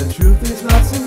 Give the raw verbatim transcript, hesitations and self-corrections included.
The truth is not so